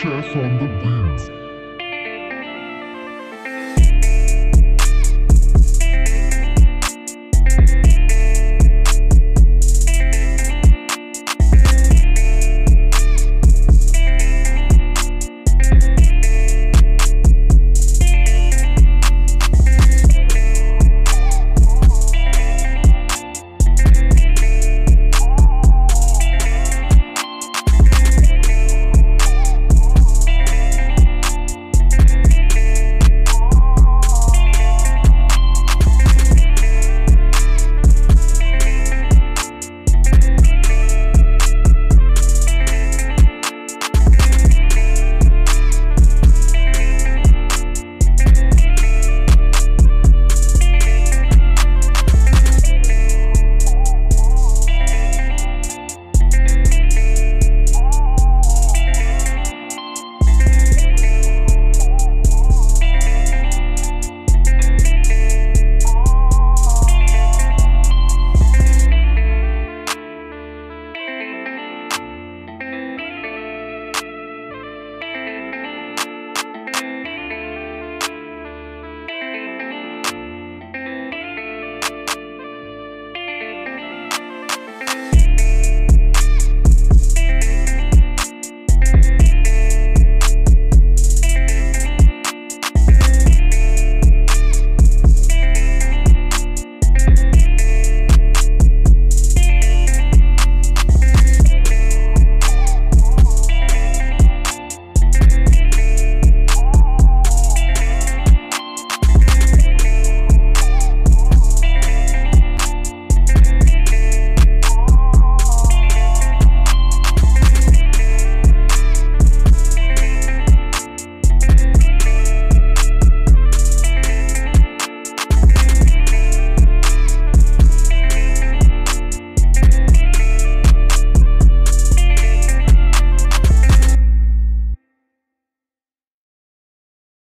H.S. on the beats.